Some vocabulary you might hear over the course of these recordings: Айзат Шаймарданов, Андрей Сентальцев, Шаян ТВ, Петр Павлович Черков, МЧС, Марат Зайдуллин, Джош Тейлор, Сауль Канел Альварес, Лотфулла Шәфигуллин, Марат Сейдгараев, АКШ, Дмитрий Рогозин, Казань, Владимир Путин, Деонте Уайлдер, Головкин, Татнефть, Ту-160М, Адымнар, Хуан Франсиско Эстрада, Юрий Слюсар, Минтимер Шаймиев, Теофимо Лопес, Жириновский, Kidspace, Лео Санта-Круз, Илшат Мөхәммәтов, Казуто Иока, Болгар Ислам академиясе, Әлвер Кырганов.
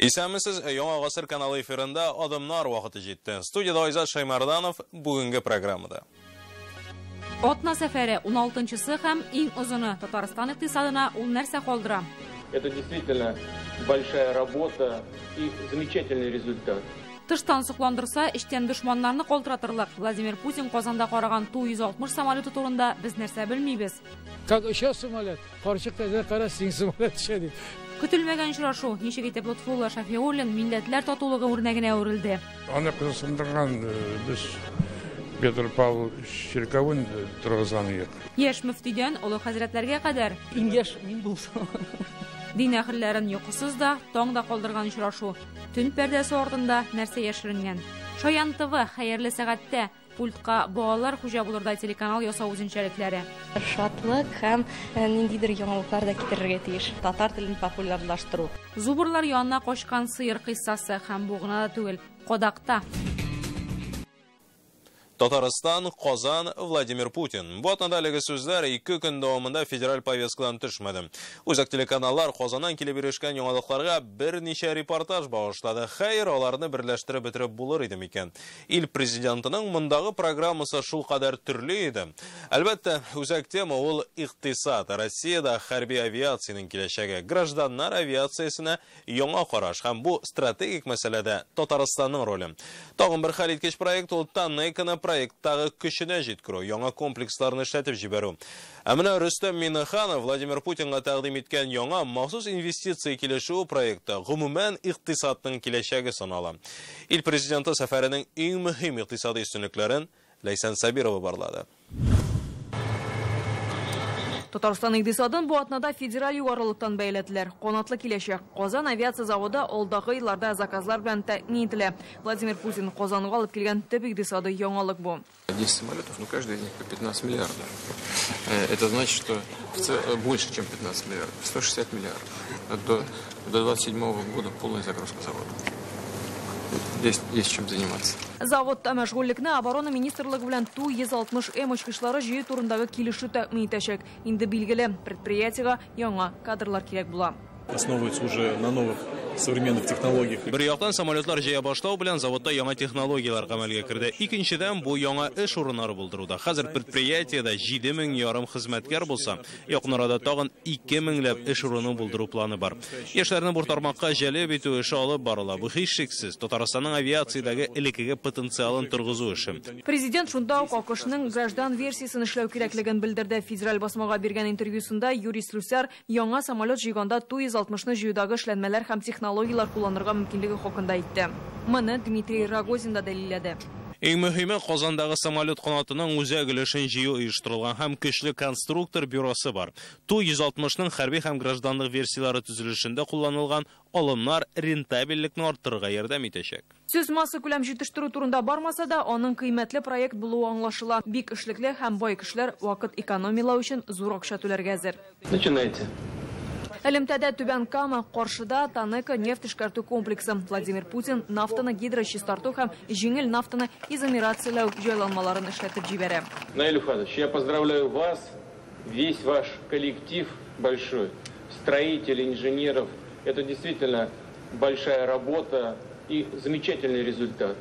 Исәмесез, яңа гасыр каналы эфирында адымнар вакыты җитте. Студияда Айзат Шаймарданов бүгенге программада. Атна сәфәре 16-нчысы һәм иң узыны Татарстан икътисадына ул нәрсә калдыра. Это действительно большая работа и замечательный результат. Тыштан сукландырса, эчтән душманнарны калтыратырлык. Владимир Путин Казанда караган Ту-160 самолеты турында без нәрсә белмибез. Как еще самолет? Парчыктан карасың самолет шәди. Көтелмәгән очрашу, ничек итеп Лотфулла Шафиуллин милләтләр татулыгы үрнәгенә әверелде. Аны кызыксындырган без Петр Павлович Черковын торгызган ек. Яш мөфтидән олы хәзрәтләргә кадәр иңгәш мин булсам. Дин әһелләрен юксыз да, таң да калдырган очрашу. Төн пәрдәсе артында нәрсә яшеренгән. Шаян ТВ хәерле сәгатьтә пультка балалар хуҗа булырдай телеканал ясау үзенчәлекләре. Шатлык һәм ниндидер яңалыклар да китерергә тиеш. Татар телен популярлаштыру. Зубырлар янына качкан сыер кыйссасы һәм бугына да түгел, кадакта. Татарстан, Казан, Владимир Путин. Вот на далеге сүзләр ике көн дәвамында федераль повесткадан төшмәде. Үзәк телеканаллар Казаннан килеп ирешкән яңалыкларга берничә репортаж багышлады. Хәер, аларны берләштереп бетереп булыр иде микән? Ил президентының мондагы программасы шул кадәр төрле иде. Әлбәттә, үзәк тема ул икътисад. Россиядә хәрби авиациянең киләчәге, гражданнар авиациясенә яңа караш һәм бу стратегик мәсьәләдә Татарстанның роле. Тагын бер хәлиткеч проект ул Таннайканы проекттагы көченә җиткерү, яңа комплексларны эшләтеп җибәрү. Ә менә Рөстәм Миңнеханов Владимир Путинга тәкъдим иткән яңа махсус инвестиция килешүе проекты гомумән икътисадның киләчәге санала. Ил президенты сәфәренең иң мөһим икътисади өстенлекләрен Лейсан Сабирова барлады. Татарстан икътисадын бу атнада федераль югарылыктан бәйләделәр. Канатлы киләчәк. Казан авиация заводы алдагы елларда заказлар белән тәэмин ителә. Владимир Путин Казанга алып килгән төп икътисади яңалык бу. 10 самолетов, но каждый из них по 15 миллиардов. Это значит, что больше, чем 15 миллиардов. 160 миллиардов. До 27 года полная загрузка завода. Здесь есть чем заниматься. Заводта мәшгульлекне оборона министрлыгы белән Ту-160М очкычлары җыю турындагы килешү тәкъдим итәчәк. Инде билгеле, предприятиегә яңа кадрлар кирәк була. Основывается уже на новых современных технологиях. Бер яктан самолетлар җыя башлау белән заводта яңа технологияләр гамәлгә керде. Икенчедән бу яңа эш урыннары булдыруда. Хәзер предприятиедә 7,5 хезмәткәр булса, якын арада тагын 2,000 эш урыны булдыру планы бар. Яшьләрне бу тармакка җәлеп итү эше алып барыла. Бу һичшиксез Татарстанның авиациядәге элеккеге потенциалын торгызу эше. Президент шунда ук АКШның граждан версиясын эшләү кирәклеген белдерде. Федераль басмага биргән интервьюсында Юрий Слюсар яңа самолет җыйганда Ту-160-ны җыюдагы эшләнмәләр һәм технологиялар кулланырга мөмкинлеге хакында әйтте. Моны Дмитрий Рогозин да дәлилләде. Иң мөһиме Казандагы самолет канатының үзәк өлешен җыю оештырылган һәм көчле конструктор бюросы бар. Ту-160-ның хәрби һәм гражданлык версиялары төзелешендә кулланылган алымнар рентабельлекне арттырырга ярдәм итәчәк. Сүз масса күләм җитештерү турында бармаса да, аның кыйммәтле проект булуы аңлашыла. Бик эшлекле һәм бай кешеләр вакыт экономиялау өчен зур акча түләргә әзер. Начинайте. Элемтәдә Түбән Кама, Каршыда Танека нефть эшкәртү комплексы. Владимир Путин нафтаны гидрочистарту һәм җиңел нафтаны изомерациялау җайланмаларын эшләтеп җибәрә. Наиль Уфадович, я поздравляю вас, весь ваш коллектив большой, строителей, инженеров. Это действительно большая работа и замечательный результат.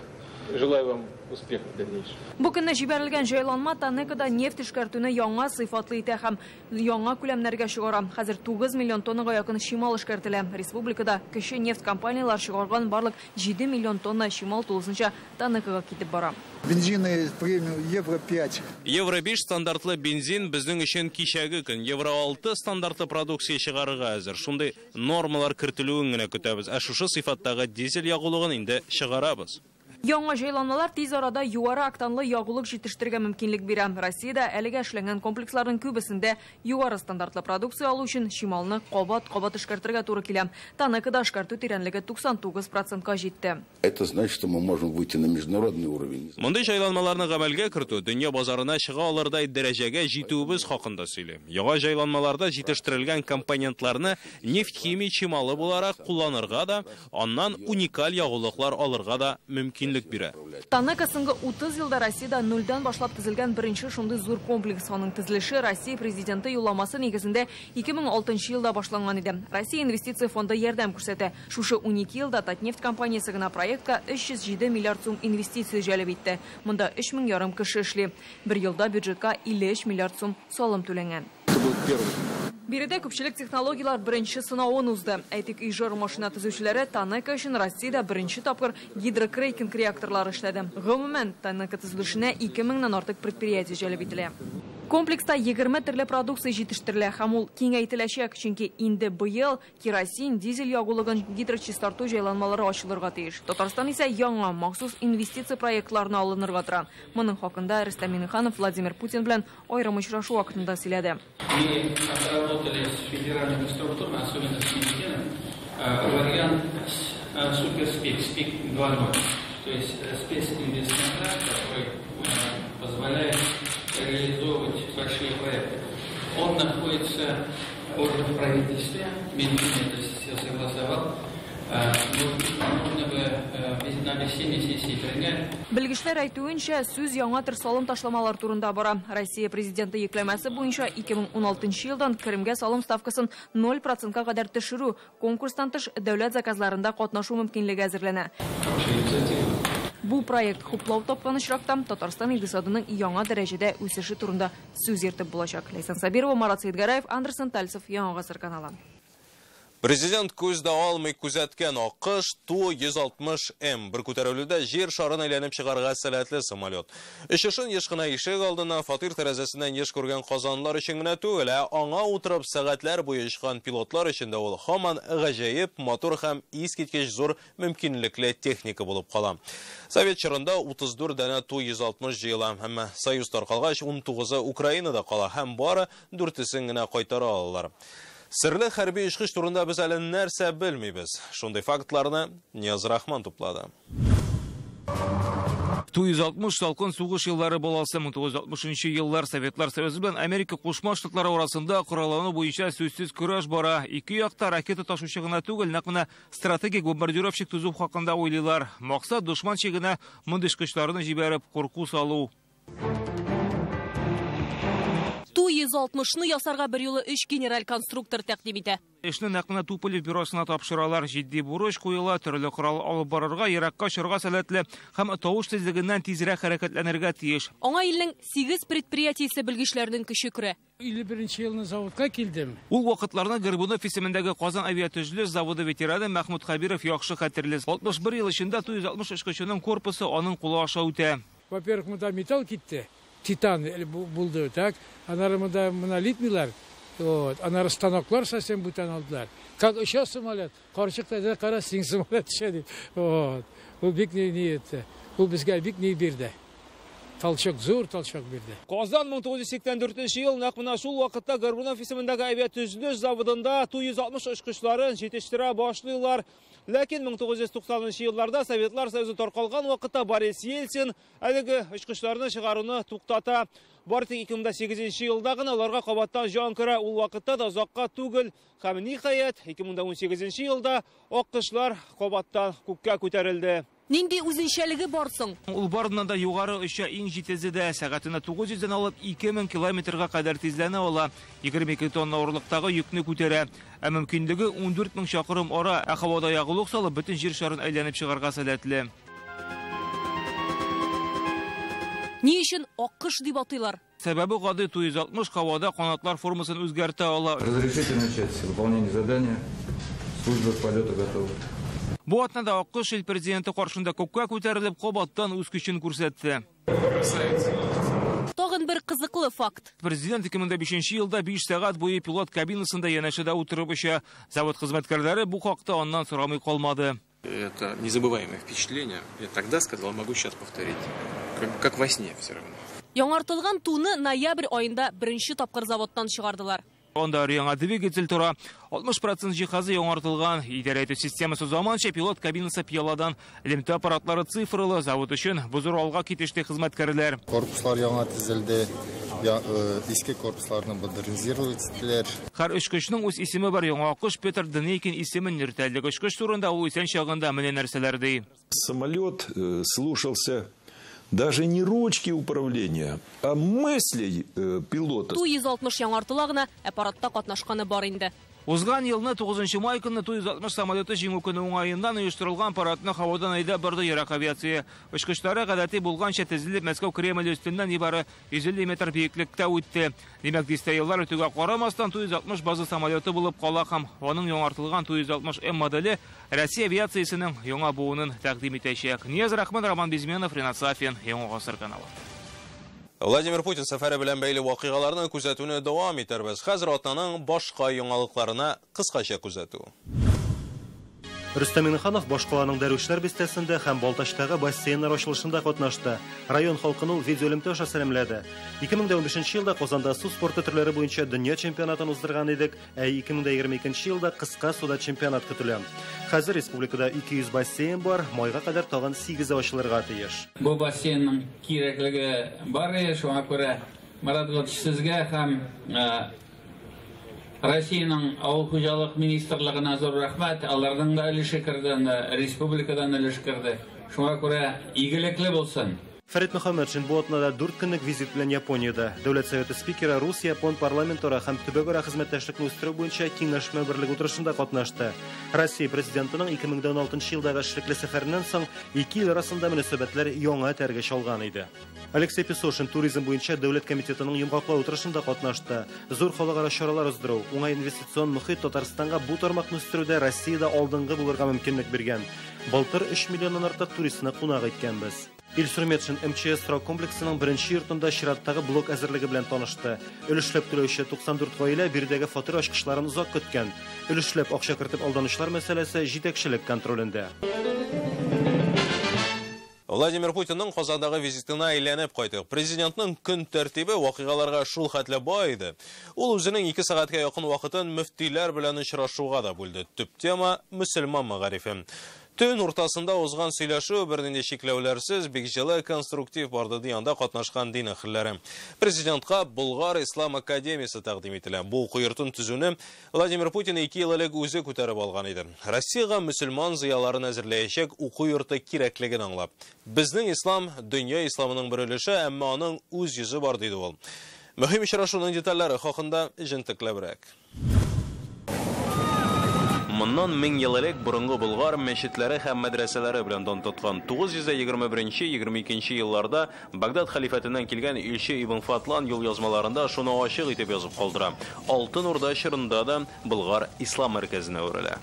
Желаю вам успехов в дальнейшем. Бу көнне җибәрелгән җайланма Танекада нефть эшкәртүне яңа сыйфатлы итә һәм яңа күләмнәргә чыгара. Хәзер 9 миллион тоннага якын шимал эшкәртелә. Республикада кече нефть компаниялар чыгарган барлык 7 миллион тонна шимал тулысынча Танекага китеп бара. Бензинны премиум евро 5. Евро 5 стандартлы бензин безнең өчен кичәге көн евро 6 стандартлы продукция чыгарырга әзер. Шундый нормалар кертелүен генә көтәбез. Ә шушы сыйфаттагы дизель ягулыгын инде чыгарабыз. Яңа җайланмалар тиз арада югары октанлы ягулык җитештерергә мөмкинлек бирә. Россиядә әлегә эшләнгән комплексларның күбесендә югары стандартлы продукция алу өчен шималны кабат-кабат эшкәртергә туры килә. Танекада эшкәртү тирәнлеге 99%-ка җитте. Это значит, что мы можем выйти на международный уровень. Мондай җайланмаларны гамәлгә кертү дөнья базарына чыга алырдай дәрәҗәгә җитүебез хакында сөйли. Яңа җайланмаларда җитештерелгән компонентларны нефт-химия чималы буларак кулланырга да, аннан уникаль ягулыклар алырга да мөмкин. кеңлік бірі. Таны қысыңғы 30 елда Россияда нөлден башлап тізілген бірінші шымды зор комплексының тізіліші Россия президенті юламасы негізінде 2006 елда башланған еді. Россия инвестиция фонды ердем көрсеті. Шушы 12 елда Татнефть компаниясы ғына проектқа 307 миллиард сум инвестиция жәліп етті. Мұнда 3 мың ярым кіші ішлі. Бір елда бюджетқа 53 миллиард сум салым төленген. Береде көпшілік технологиялар бірінші сынауын ұзды. Әйтік ижар машина түзушілері Таныка үшін Россияда бірінші тапқыр гидрокрейкинг реакторлары іштеді. Ғымымен Таныка түзілішіне 2000-нан артық предприятия жәліп етілі. Комплекста 20 түрлі продукция жетіштірілі. Хамул кеңейтіләшек, чүнкі инді биыл керосин, дизель ягулығын гидрочистарту жайланмалары ашылырға тиіш. Татарстан есе яңа мақсус инвестиция проектларына алынырға тұра. Мұның хақында Рустам Миниханов Владимир Путин білен айрым ұшырашу уақытында сөйледі. Федеральными структурами, особенно с Минфином, вариант суперспек, спек 2.2, то есть специнвестиционный, который позволяет реализовывать большие проекты. Он находится уже в правительстве, Минфин, то есть все согласовал. Білгіштер айтуынша сөз яңа тұрсалым ташламалар турында бара. Россия президенті еклемәсі бойынша 2016 елдан кірімге салым ставкасын 0%-қа қадар түшіру, конкурстан түш дәулет заказларында қотнашу мүмкінлігі әзірлені. Бұл проект құплау топқаны шырақтам Татарстан иқтисадының яңа дәрежеде өсеші турында сөз ертіп болашақ. Лейсан Сабирова, Марат Сейдгараев, Андерсон Тальсов, Яңа ғасыр каналы. Президент көзді алмай көзәткен ақыш Ту-160М. Бір көтерілуді жер шарын әйленіп шығарға сәләтлі самолет. Үшішін ешқына ешек алдына фатир тәрәзесінен еш көрген қазанлар үшін гіне түгілі, аңа отырып сағатлар бойы шыққан пилотлар үшін де ол хаман ғажайып, мотор хам ескеткеш зор мүмкінліклі техника болып қалам. Совет шырында 34 дәне Ту-160 жиыла. Әмі Союздар қалғаш 19-ы Украинада қала, әм бары 4-тісін гіне қайтара алалар. Сырлы хәрби үшкіш турында біз әлі нәрсе білмейбіз. Шондай фактларына Нияз Рахман туплады. Ту-160 салқын суғыш еллары боласы 1960 еллар Советлар Союзы белән Америка Кушма Штатлары арасында кораллану буенча сөзсез көрәш бара. Ике якта ракета ташучы гына түгел, нәкъ менә стратегик бомбардировщик төзү хакында уйлыйлар. Максат дошман чигенә мондый кышларны җибәреп курку салу. Ту-160-ны ясарға бір елі үш генерал-конструктор тәқдем ете. Ешні нәқына Туполев бюросына тапшыралар, жидді бұрыш қойыла, түрлі құралы алып барырға, ераққа шырға сәләтлі, қам тауыш тезлігінен тезірек әрекетләнерге тиеш. Оңа елінің 8 предприятиесі білгішлерінің күші күрі. 51-ші елінің заводқа келдім. Ол уақытларына Гырбунов есіміндегі Қазан авиатөзілі заводы ветераны Мәхмұд Хабиров яқшы қатерлес. 61 ел ішінде Ту-160 үшкішінің корпусы оның құлы аша өте. Во-первых, мұнда металл кетті. Титан булды, так? Анарымда монолитмилар, анары станоклар совсем бүтән алдылар. Как еще самолет, қаршықтайда қара сен самолет түшеді. Бұл бек не ниетті, бұл бізге бек не берді. Талшық, зор талшық берді. Қазан 1984 ел нәқміна шул уақытта Горбунов есіміндегі авиатүзіліш заводында Ту-160 ұшқышларын жетіштіре башлыйлар. Ләкин 1990 елларда Советлар Союзы тарқалған уақытта Борис Ельцин әлігі ұшқышларыны шығаруны тоқтата. Бар тек 2008 елда ғана оларға қабаттан жан кіре, ол уақытта да ұзаққа түгіл. Һәм ниһаят 2018 елда ұшқышлар қабаттан көкке көтерілді. Нинди үзеншәлігі барсың? Ол барынан да юғары ұша ең жетезі де сағатына 900-ден алып 2000 километрға қадар тезләне ола. 22 тонна орлықтағы юкні көтере. Ә мүмкіндігі 14 мың шақырым ара әқавада яғылық салып, бүтін жер шарын әйленіп шығарға сәләтлі. Не үшін аққыш деп атылар? Сәбәбі ғады Ту-160 қавада қанатлар формасын өзгерті ола. Разрешительная часть выполнения задания, служба полета готова. Бу атнада аққыш ел президенті қаршында көкке көтеріліп, қабаттан өз күшін көрсетті. Тағын бір қызықлы факт. Президент 2005 елда 5 сағат бойы пилот кабинасында янашыда отырып іші. Завод қызметкерлері бұ хақта оннан сұрамай қалмады. Это незабываемое впечатление. Я тогда сказал, могу сейчас повторить. Как во сне все равно. Яңартылған Туны ноябрь айында бірінші тапқыр заводтан шығардылар. Онда рияңа двигатель тұра. 60% жиһазы яңартылған. Идарәйту системасы заманша, пилот кабинасы пияладан. Элемті аппаратлары цифрлы. Завод үшін бұзыр алға кетешті қызметкерлер. Корпуслар яңа тізілді. Har ushkuchning o'z ismi bor, Yong'oqqush Peter Denikin ismini yirtadi. Ushkuch turunda u o'tgan chog'inda milliy narsalardi. Samolyot слушался даже не ручки управления, а мысли пилота. Ту 160 яңартылыгына аппаратта катнашканы бар инде. Узган елны 9 май көне 160 самолеты җиңү көне уңаеннан оештырылган парадны һавадан айда барды Ирак авиация. Очкычлары гадәти булганча тезелеп Мәскәү Кремле өстеннән ибары 150 метр биеклектә үтте. Димәк, дистә еллар үтүгә карамастан 160 база самолеты булып кала һәм аның яңартылган 160М моделе Россия авиациясенең яңа буынын тәкъдим итәчәк. Нияз Рахман, Роман Безменов, Ренат Сафин, Яңгыр Сырканалы. Владимир Путин сәфәре белән бәйле вакыйгаларны күзәтүне дәвам итәрбез. Хәзер атнаның башка яңалыкларына кыскача күзәтү. Рөстәм Минханов башкаланың дәрүшләр бистәсендә һәм Балташтагы бассейннар ачылышында катнашты. Район халкының видеоэлемтәш сәламләде. 2015 елда Казанда су спорты төрләре буенча дөнья чемпионатын уздырган идек, ә 2022 елда кыска суда чемпионат көтелә. Хәзер республикада 200 бассейн бар, майга кадәр тагын 8 ачылырга тиеш. Бу бассейнның кирәклеге бар, шуңа күрә Марат сезгә һәм Россиянең авыл хуҗалык министрлыгына зур рәхмәт, алардан да өлеше керде, республикадан өлеше керде. Шуңа күрә игелекле булсын. Фәрит Мөхәммәтшин бу атнада 4 көнлек визит белән Япониядә. Дәүләт Советы спикеры Рус-Япон парламентара һәм төбәкара хезмәттәшлекне үстерү буенча киңәшмә берлеге утырышында катнашты. Россия президентының 2016 елдагы эшлекле сәфәреннән соң ике ил арасында мөнәсәбәтләр яңа этәргә чалган иде. Алексей Песошин туризм буенча дәүләт комитетының йомгаклау утырышында катнашты. Зур халыкара чаралар уздыру, уңай инвестицион мөхит Татарстанга бу тармакны үстерүдә Россиядә алдынгы булырга мөмкинлек биргән. Былтыр 3 миллионнан артык туристны кунак иткән без. Илсурметшин МЧС строй комплексының беренче йортында чираттагы блок әзерлеге белән танышты. Өлешләп түләүче 94 гаилә бирдәге фатир ачкычларын узак көткән. Өлешләп акча кертеп алданышлар мәсьәләсе җитәкчелек контролендә. Владимир Путинның Казандагы визитына әйләнеп кайтык. Президентның көн тәртибе вакыйгаларга шул хәтле бай иде. Ул үзенең 2 сәгатькә якын вакытын мөфтиләр белән очрашуга да бүлде. Төп тема мөселман мәгарифе. Төн уртасында узган сөйләшү бернинди чикләүләрсез бик җылы конструктив барды дигәндә катнашкан дин әһелләре. Президентка Болгар Ислам академиясе тәкъдим ителә. Бу уку йортын төзүне Владимир Путин 2 ел элек үзе күтәреп алган иде. Россияга мусульман зыяларын әзерләячәк уку йорты кирәклеген аңлап. Безнең ислам дөнья исламының бер өлеше, әмма аның үз йөзе бар диде ул. Мөһим очрашуның детальләре хакында җентекләбрәк. Моннан 1000 ел элек бурынгы болгар мәчетләре һәм мәдрәсәләре белән дан тоткан 921-22 елларда Багдад халифәтеннән килгән илче Ибн Фатлан юл язмаларында шуны ачык итеп язып калдыра. Алтын Урда чорында да болгар ислам мәркәзенә үрелә.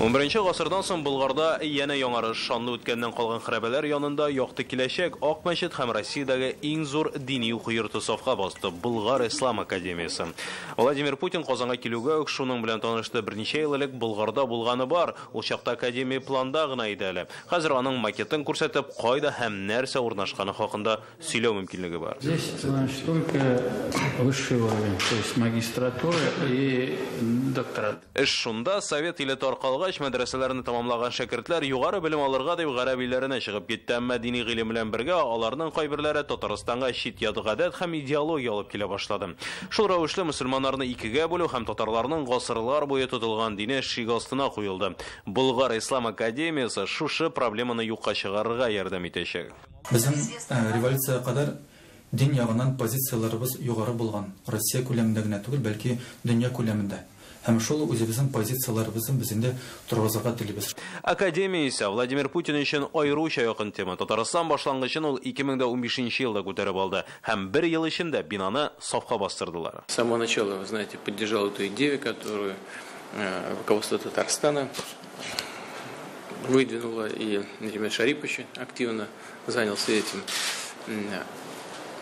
11-нче гасырдан соң Болгарда яңа яңарыш шанлы үткәннән калган хәрабәләр янында якты киләчәк Ак мәчет һәм Россиядәге иң зур дини уку йорты сафка басты Болгар Ислам академиясе. Владимир Путин Казанга килүгә үк шуның белән танышты. Берничә ел элек Болгарда булганы бар, ул чакта академия планда гына иде әле. Хәзер аның макетын күрсәтеп, кайда һәм нәрсә урнашканы хакында сөйләү мөмкинлеге бар. Здесь только высшего, то есть магистратура и докторат. Шунда совет иле таркалган мәдрәсәләрне тәмамлаган шәкертләр югары белем алырга дип гарабиләренә чыгып китте, әмма дини гыйлем белән бергә аларның кайберләре Татарстанга чит ят гадәт һәм идеология алып килә башлады. Шул рәвешле мусульманнарны икегә бүлү һәм татарларның гасырлар буе тотылган дине шик астына куелды. Болгар Ислам академиясе шушы проблеманы юкка чыгарырга ярдәм итәчәк. Безнең революцияга кадәр дин ягыннан позицияларыбыз югары булган. Россия күләмендә генә түгел, бәлки дөнья күләмендә. Һәм шул үзебезнең позицияларыбызны безендә торгызырга телибез. Академия исә Владимир Путин өчен аеруча якын тема. Татарстан башлангычын ул 2015 елда күтәреп алды һәм 1 ел эчендә бинаны сафка бастырдылар. С самого начала, вы знаете, поддержал эту идею, которую руководство Татарстана выдвинуло, и Ремет Шарипович активно занялся этим.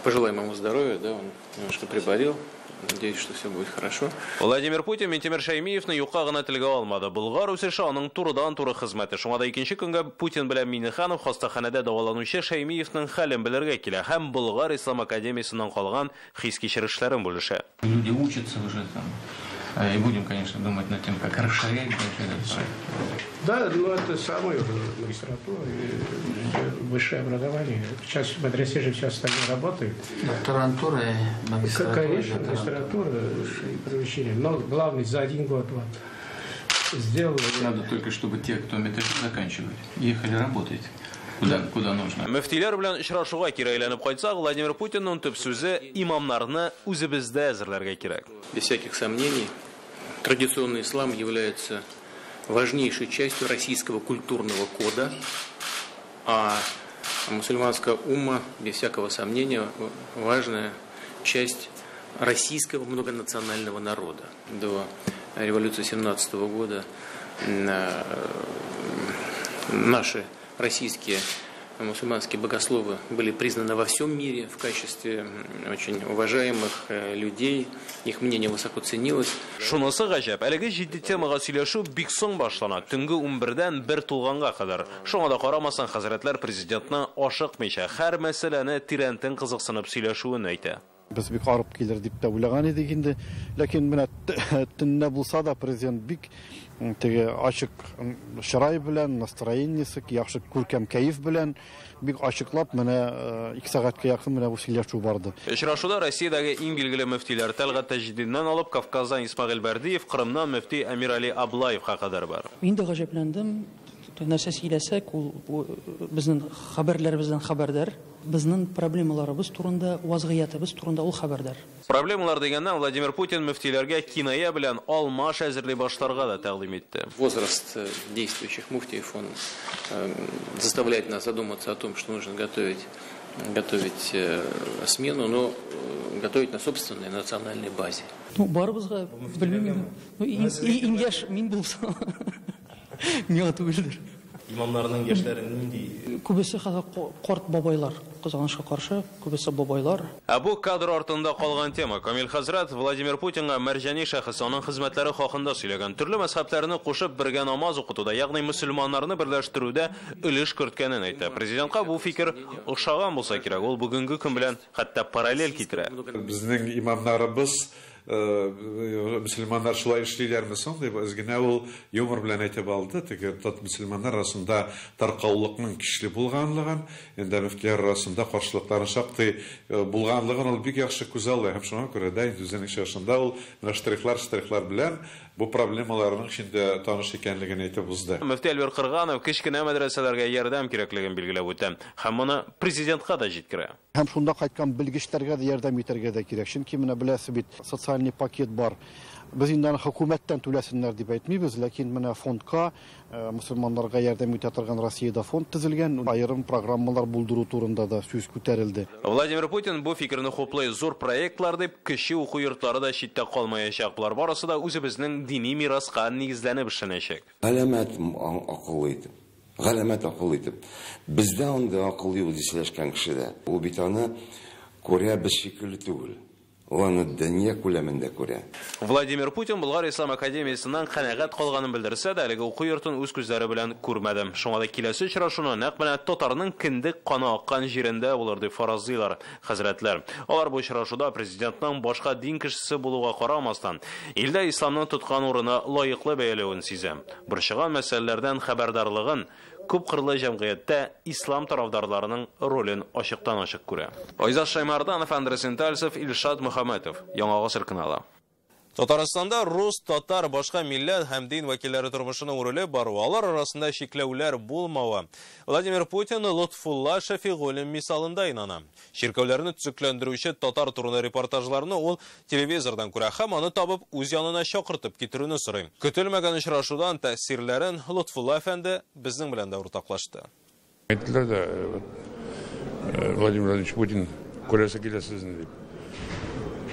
Пожелаем ему здоровья, да, он немножко приболел. Надеюсь, что все будет хорошо. Владимир Путин Минтимер Шаймиевны юкка гына телгә алмады. Болгар үсеше аның турыдан-туры хезмәте. Шуңа да икенче көнгә Путин белән Миннеханов хастаханәдә дәваланучы Шаймиевның хәлен белергә килә һәм Болгар Ислам академиясеннән калган хис-кичерешләрен бүлешә. Люди учатся уже там. И будем, конечно, думать над тем, как расширять дальше этот проект. Да, ну это самое, магистратура, высшее образование. Сейчас в мадресе же все остальное работает. Докторантура и магистратура. Конечно, магистратура и превышение. Но главное, за один год вот сделали. Надо только, чтобы те, кто методику заканчивали, ехали работать. Куда нужно. Муфтилер белән ишрашуга кире әйләнеп кайтсак, Владимир Путинның төп сүзе имамнарны үзебездә әзерләргә кирәк. Без всяких сомнений, традиционный ислам является важнейшей частью российского культурного кода, а мусульманская умма, без всякого сомнения, важная часть российского многонационального народа. До революции 1917 года наши российские мусульманские богословы были признаны во всем мире в качестве очень уважаемых людей. Их мнение высоко ценилось. Шунысы ғажап, әлеге жидді темаға сөйлешу бик соң башлана. Түнгі 11-дән бір тулғанға қадар. Шуңа да қарамасан хазіретлер президентна ашық мейше. Хәр мәселәне тирәнтін қызықсынып сөйлешуін әйті. Біз бик арып келер деп те ойлаған едік енді. Ләкен міне түнне болса да президент бик теге ашык шырай белән, настроениесе, яхшы күркәм кәйф белән бик ашыклап менә 2 сәгатькә якын менә бу сөйләшү барды. Очрашуда Россиядәге иң билгеле мөфтиләр Тәлгат Таҗидиннән алып Кавказдан Исмагил Бәрдиев, Кырымнан мөфти Әмирәли Аблаевка кадәр бар. Мин дә гаҗәпләндем. Нәрсә сөйләсәк, ул безнең хәбәрләребездән хәбәрдар, безнең проблемаларыбыз турында, вазгыятыбыз турында ул хәбәрдар. Проблемалар дигәндә Владимир Путин мөфтиләргә киная белән алмаш әзерли башларга да тәкъдим итте. Возраст действующих муфтиев он заставляет нас задуматься о том, что нужно готовить смену, но готовить на собственной национальной базе. Ну, барыбызга белмим. Ну, ингеш мин булсам. Миңа түгелдер. Имамнарның яшьләре нинди? Күбесе карт бабайлар, кызганычка каршы, күбесе бабайлар. Ә бу кадр артында калган тема. Камил хәзрәт Владимир Путинга мәрҗәни шәхесләрнең хезмәтләре хакында сөйләгән. Төрле мәсхәпләрне кушып бергә намаз укытуда, ягъни мусламаннарны берләштерүдә өлеш керткәнен әйтә. Президентка бу фикер охшаган булса кирәк. Ул бүгенге көн белән хәтта параллель китерә. Безнең имамнарыбыз мусульманнар шулай эшлиләрме соң дип изгенә ул юмор белән әйтеп алды. Теге мусульманнар арасында таркаулыкның кичле булганлыгын, инде мөфтиләр арасында каршылыклары шактый булганлыгын ул бик яхшы күзәлле. Һәм шуңа күрә дә үзенең шашында ул штрихлар белән бу проблемаларның эчендә таныш икәнлеген әйтеп узды. Мөфти Әлвер Кырганов кичкенә мәдрәсәләргә ярдәм кирәклеген билгеләп үтә. Һәм моны президентка да җиткерә. Һәм шунда кайткан белгечләргә дә ярдәм итәргә дә кирәк. Чөнки менә беләсе бит, пакет бар. Без инде хөкүмәттән түләсеннәр дип әйтмибез, ләкин менә фондка мусульманнарга ярдәм итә торган Россиядә фонд төзелгән, аерым программалар булдыру турында да сүз күтәрелде. Владимир Путин бу фикерне хуплый, зур проектлар дип, кеше уку йортлары да читтә калмаячак. Булар барысы да үзебезнең дини мираска нигезләнеп эшләнәчәк. Галәмәт акыл итеп. Бездә анда акыл юк дишләшкән кешедә. Ул бит аны күрә без шикелле түгел. Владимир Путин Болгар Ислам Академиясынан канагат калганын белдерсә дә, әлеге уку йортын үз күзләре белән күрмәдем. Шуңа да киләсе очрашуны нәкъ менә татарның киндик каны аккан җирендә булыр дип фаразлыйлар хәзрәтләр. Алар бу очрашуда президентның башка дин кешесе булуга карамастан, илдә исламның тоткан урыны лаеклы бәяләвен сизә. Борчыган мәсьәләләрдән хәбәрдарлыгын күп кырлы җәмгыятьтә ислам тарафдарларының ролен ачыктан-ачык күрә. Айзат Шаймарданов, Андрей Сентальцев, Илшат Мөхәммәтов, Яңа Гасыр каналы. Татарстанда рус, татар, башка милләт һәм дин вәкилләре тормышына үрелеп бару, алар арасында чикләүләр булмавы Владимир Путин Лотфулла Шәфигуллин мисалында инана. Чиркәүләрне төзекләндерүче татар турында репортажларны ул телевизордан күрә һәм аны табып үз янына чакыртып китерүне сорый. Көтелмәгән очрашудан тәэсирләрен Лотфулла әфәнде безнең белән дә уртаклашты. Әйттеләр дә Владимир Владимирович Путин күрәсе киләсезне дип.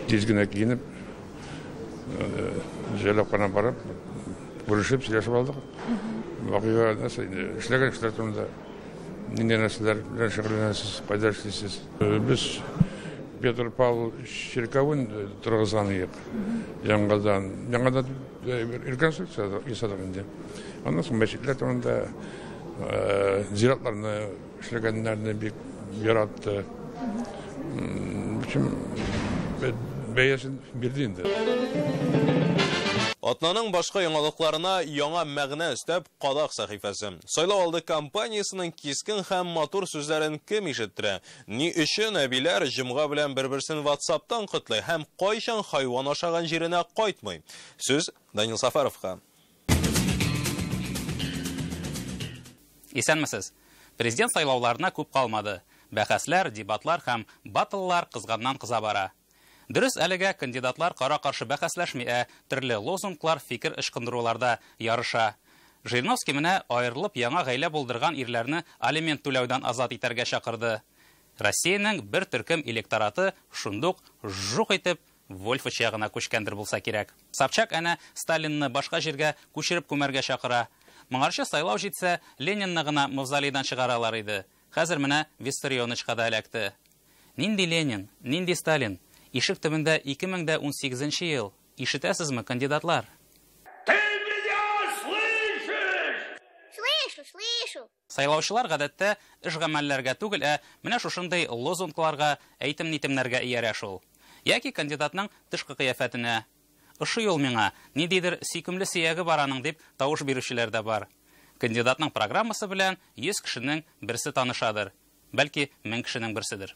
Тиз генә киенеп Җәлеп кына барып, күрешеп, сөйләшеп алдык. Вакыйга нәрсә инде, эшләгән эшләр турында нинди нәрсәләр белән шөгыльләнәсез, файда эшлисез. Без Петр Павлович Чирковын торгызган идек. Яңадан реконструкция ясадык инде. Аннан соң мәчетләр турында, зиратларны эшләгәннәрне бик яратты. Бәясен бирде инде. Атнаның башка яңалыкларына яңа мәгънә өстәп Кадак сәхифәсе. Сайлау алды кампаниясының кискен һәм матур сүзләрен кем ишеттерә? Ни өчен әбиләр җомга белән бер-берсен WhatsApp'тан кытлый һәм кайчан хайван ашаган җиренә кайтмый? Сүз Данил Сафаровка. Исәнмесез. Президент сайлауларына күп калмады. Бәхәсләр, дебатлар һәм батыллар кызганнан-кыза бара. Дөрес әлегә кандидатлар кара-каршы бәхәсләшми, төрле лозунглар, фикер ышкындыруларда ярыша. Жириновский менә аерылып яңа гаилә булдырган ирләрне алимент түләүдән азат итәргә чакырды. Россияның бер төркем электораты шундук жук итеп Вольф ягына күчкәндер булса кирәк. Собчак әнә Сталинны башка җиргә күчереп күмәргә чакыра. Моңарча сайлау җитсә, Ленинны гына мавзолейдан чыгаралар иде. Хәзер менә Виссарионычка да эләкте. Нинди Ленин, нинди Сталин? Ишек төбендә 2018 ел. Ишетәсезме, кандидатлар? Сайлаучылар гадәттә эш гамәлләргә түгел, менә шушындай лозунгларга, әйтем-нитемнәргә иярә шул. Яки кандидатның тышкы кыяфәтенә. Ушы ел миңа нидидер сөйкемле сөяге бараның дип тавыш бирүчеләр дә бар. Кандидатның программасы белән 100 кешенең берсе танышадыр, бәлки 1000 кешенең берседер.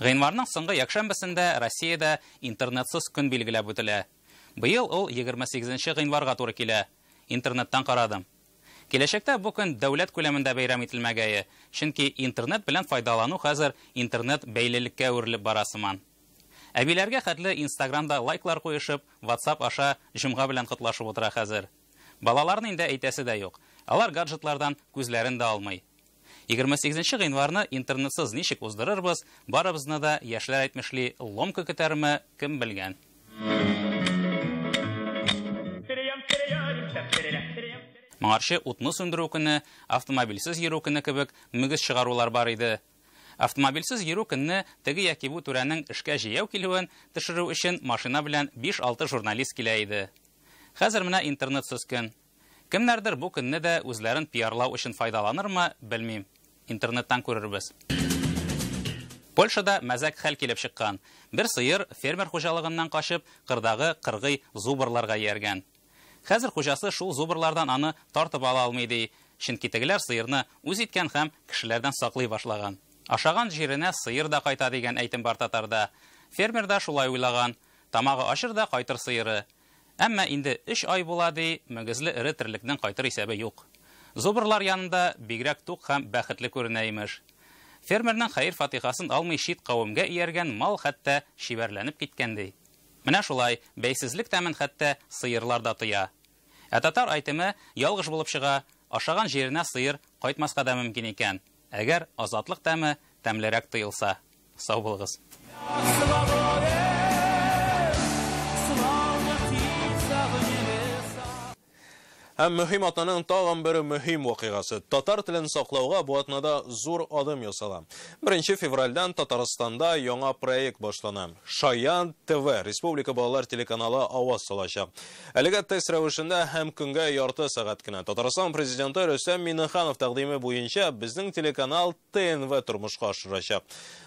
Гыйнварның соңгы якшәмбесендә Россиядә интернетсыз көн билгеләп үтелә. Быел ул 28-нче гыйнварга туры килә. Интернеттан карадым. Киләчәктә бу көн дәүләт күләмендә бәйрәм ителмәгәе, чөнки интернет белән файдалану хәзер интернет бәйлелеккә әверелеп барасыман. Әбиләргә хәтле Инстаграмда лайклар куешып, WhatsApp аша җомга белән кытлашып утыра хәзер. Балаларны инде әйтәсе дә юк. Алар гаджетлардан күзләрен дә алмый. 28-нче гыйнварны интернетсыз ничек уздырырбыз, барыбызны да яшьләр әйтмешли ломка күтәрме кем белгән. Моңарчы утны сүндерү көне, автомобильсез йөрү көне кебек мөгез чыгарулар бар иде. Автомобильсез йөрү көнне теге яки бу түрәнең эшкә җәяү килүен төшерү өчен машина белән 5-6 журналист килә иде. Хәзер менә интернетсыз көн. Кемнәрдер бу көнне дә үзләрен пиарлау өчен файдаланырмы, белмим. Интернеттан күрербез. Польшада мәзәк хәл килеп чыккан. Бер сыер фермер хуҗалыгыннан качып, кырдагы кыргый зубырларга ияргән. Хәзер хуҗасы шул зубырлардан аны тартып ала алмый ди, чөнки тегеләр сыерны үз иткән һәм кешеләрдән саклый башлаган. Ашаган җиренә сыер да кайта дигән әйтем бар татарда. Фермер да шулай уйлаган. Тамагы ашыр да кайтыр сыеры. Әмма инде 3 ай була ди, мөгезле ире терлекнең кайтыр исәбе юк. Зубырлар янында бигрәк тук һәм бәхетле күренә имеш. Фермерның хәйр фатихасын алмый шит кавымгә ияргән мал хәтта шибәрләнеп киткән ди. Менә шулай бәйсезлек тәмен хәтта сыерлар да тыя. Ә татар әйтеме ялгыш булып чыга, ашаган җиренә сыер кайтмаска да мөмкин икән. Әгәр азатлык тәме тәмлерәк тыелса. Сау булыгыз. Һәм мөһим атнаның тагын бер мөһим вакыйгасы. Татар телен саклауга бу атнада зур адым ясала. 1 февральдан Татарстанда яңа проект башлана. Шаян ТВ Республика балалар телеканалы аваз салачак. Әлегә тест рәвешендә һәм көнгә ярты сәгать кенә. Татарстан президенты Рөстәм Миңнеханов тәкъдиме буенча безнең телеканал ТНВ тормышка ашырачак.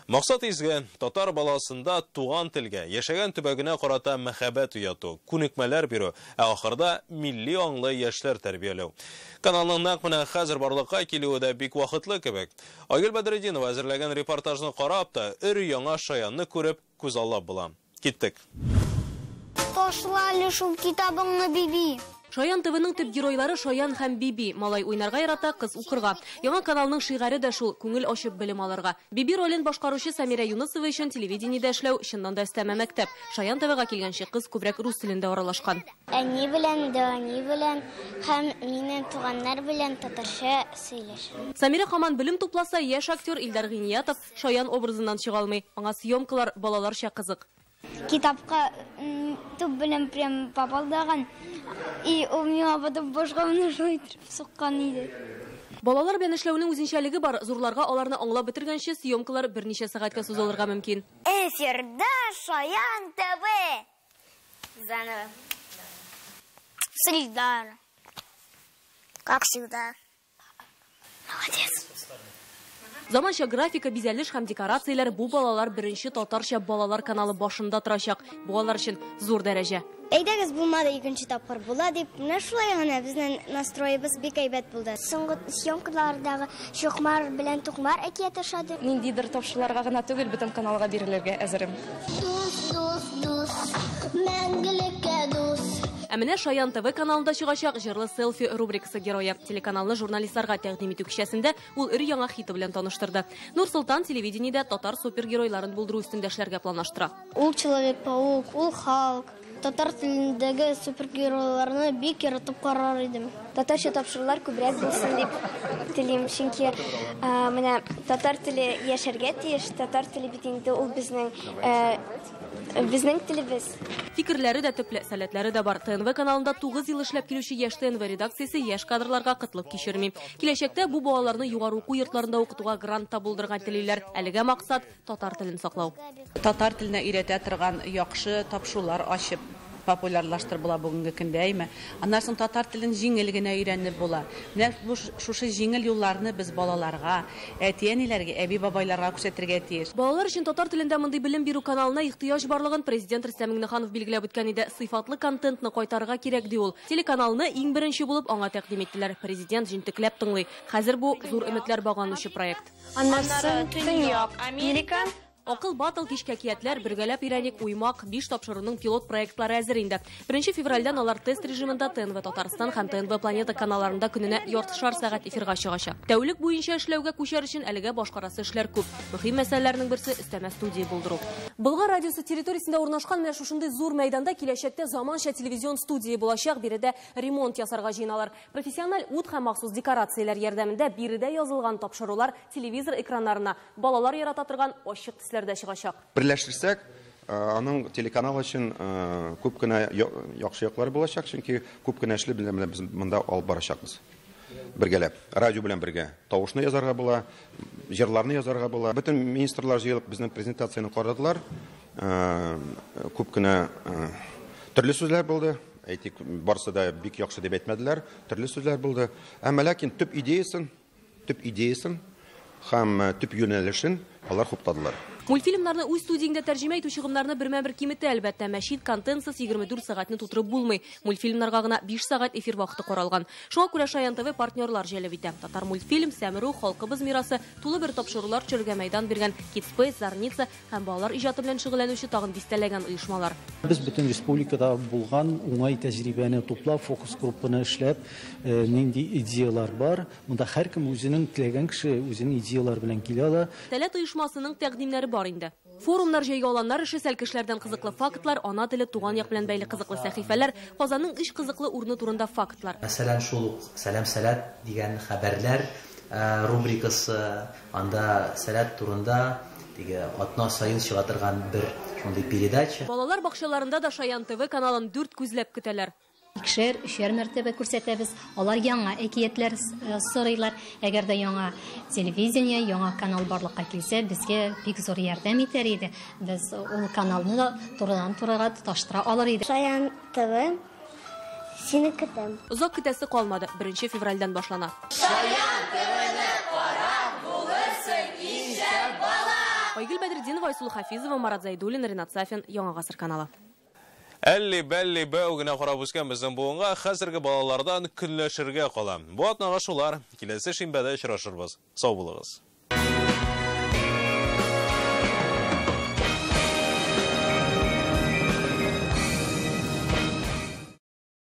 Максат изге татар баласында туган телгә, яшәгән төбәгенә карата мәхәббәт уяту, күнекмәләр бирү, ә ахырда милли аңлы тәрбияләү. Каналның нәкъ менә хәзер барлыкка килүе дә бик вакытлы кебек. Айгөл Бәдретдинова әзерләгән репортажны карап та, өр яңа шаянны күреп күз аллап була. Киттек. Ташлале шул китабыңны биби. Шаян ТВ-ның төп геройлары Шаян һәм Биби. Малай уйнарга ярата, кыз укырга. Яңа каналның шигары да шул, күңел ачып белем алырга. Биби ролен башкаручы Самира Юнысова өчен телевидениедә эшләү чыннан да әстәмә мәктәп. Шаян ТВ-га килгәнче кыз күбрәк рус телендә аралашкан. Әни белән, Дани белән һәм минем туганнар белән татарча сөйләшәм. Самира һаман белем тупласа, яшь актер Илдар Гыниятов Шаян образыннан чыга алмый. Аңа съемкалар балаларча кызык. Китапка туп белән прям попалдаган. И у меня потом башка нужно итереп суккан иде. Балалар белән эшләүнең үзенчәлеге бар. Зурларга аларны аңлап бетергәнче съемкалар берничә сәгатькә сузылырга мөмкин. Эфирда Шаян ТВ. Заново. Сильдар. Как всегда. Молодец. Заманча графика, бизәлеш һәм декорацияләр бу балалар 1 татарча балалар каналы башында торачак. Буалар өчен зур дәрәҗә. Әйдәгез булмады икенче тапкыр була дип, менә шулай гына безнең настроебыз бик әйбәт булды. Соңгы съемкалардагы Чукмар белән Тукмар әкияте шады. Ниндидер тапшыруларга гына түгел, бөтен каналга бирелергә әзерем. Ә менә Шаян ТВ каналында чыгачак җырлы селфи рубрикасы герое телеканалны журналистларга тәкъдим итү кичәсендә ул ир яңа хиты белән таныштырды. Нурсултан телевидениедә татар супергеройларын булдыру өстендә эшләргә планлаштыра. Ул Человек-паук, ул Халк. Татар телендәге супергеройларны бик яратып карар идем. Татарча тапшырулар күбрәк булсын дип телим, чөнки менә татар теле яшәргә тиеш, татар теле бит инде ул безнең телебез. Фикерләре дә төпле, сәләтләре дә бар. ТНВ каналында 9 ел эшләп килүче Яш ТНВ редакциясе яш кадрларга кытлык кичерми. Киләчәктә бу балаларны югары уку йортларында укытуга грантта булдырган телеләр. Әлегә максат татар телен саклау. Татар теленә өйрәтә торган яхшы тапшырулар ачып популярлаштыр була бүгенге көндә, әйме? Аннан соң татар телен җиңелгенә өйрәнеп була. Менә шушы җиңел юлларны без балаларга, әти-әниләргә, әби-бабайларга күрсәтергә тиеш. Балалар өчен татар телендә мондый белем бирү каналына ихтыяҗ барлыгын президент Рөстәм Миңнеханов билгеләп үткән иде. Сыйфатлы контентны кайтарырга кирәк ди ул. Телеканалны иң беренче булып аңа тәкъдим иттеләр. Президент җентекләп тыңлый. Хәзер бу зур өметләр багланучы проект. Аннан соң Төньяк Америка Акыл батыл кичкә киятләр, бергәләп өйрәнек уймак 5 тапшыруның пилот проектлары әзер инде. 1 февральдән алар тест режимында ТНВ Татарстан һәм ТНВ Планета каналларында күненә 4,5 сәгать эфирга чыгачак. Тәүлек буенча эшләүгә күчәр өчен әлегә башкарасы эшләр күп. Мөһим мәсьәләләрнең берсе өстәмә студия булдыру. Болгар радиосы территориясендә урнашкан менә шушындай зур мәйданда киләчәктә заманча телевизион студия булачак, биредә ремонт ясарга җыйналар. Профессиональ ут һәм махсус декорацияләр ярдәмендә биредә язылган тапшырулар телевизор экраннарына балалар ярата торган ачык Берләштерсәк, аның телеканал өчен күп кенә яхшы яклары булачак, чөнки күп кенә эшле белән без монда алып барачакбыз. Бергәләп, радио белән бергә тавышны язарга була, җырларны язарга була. Бөтен министрлар җыелып безнең презентацияны карадылар. Күп кенә төрле сүзләр булды. Әйтик, барсы да бик яхшы дип әйтмәделәр, төрле сүзләр булды. Әмма ләкин төп идеясын һәм төп юнәлешен алар хуптадылар. Мультфильмнарны үз студиеңдә тәрҗемә итү чыгымнарны бермә-бер киметә, әлбәттә, мәчит контентсыз 24 сәгатьне тутырып булмый. Мультфильмнарга гына 5 сәгать эфир вакыты каралган. Шуңа күрә Шаян ТВ партнерлар җәлеп итә. Татар мультфильм, Сәмерү, Халкыбыз мирасы, тулы бер тапшырулар чергә мәйдан бергән Kidspace, Зарница һәм балалар иҗаты белән шөгыльләнүче тагын дистәләгән оешмалар. Без бөтен республикада булган уңай тәҗрибәне туплап, фокус группаны эшләп, нинди идеялар бар, монда һәркем үзенең теләгән кеше үзенең идеялар белән килә ала. Сәләт оешмасының тәкъдимнәре бар инде. Форумнар җайга алганнар эше, сәлкешләрдән кызыклы фактлар, ана теле, туган як белән бәйле кызыклы сәхифәләр, Казанның эш кызыклы урыны турында фактлар. Мәсәлән, шул Сәлам Сәләт дигән хәбәрләр рубрикасы, анда сәләт турында диге атна сайын чыга торган бер шундый передача. Балалар бакчаларында да Шаян ТВ каналын 4 күзләп көтәләр. Икешәр, өчәр мәртәбә күрсәтәбез. Алар яңа әкиятләр сорыйлар. Әгәр дә яңа телевидение, яңа канал барлыкка килсә, безгә бик зур ярдәм итәр иде. Без ул каналны да турыдан-турыга таштыра алар иде. Шаян ТВ сине көтәм. Узак көтәсе калмады. 1 февральдән башлана. Шаян ТВ-не карап булырсың инде бала. Айгөл Бәдретдинова, Айсылу Хафизова, Марат Зайдуллин, Ренат Сафин, Яңа гасыр каналы. Әлли бәлли бәу генә карап үскән безнең буынга хәзерге балалардан көнләшергә кала. Бу атнага шулар, киләсе шимбәдә очрашырбыз. Сау булыгыз.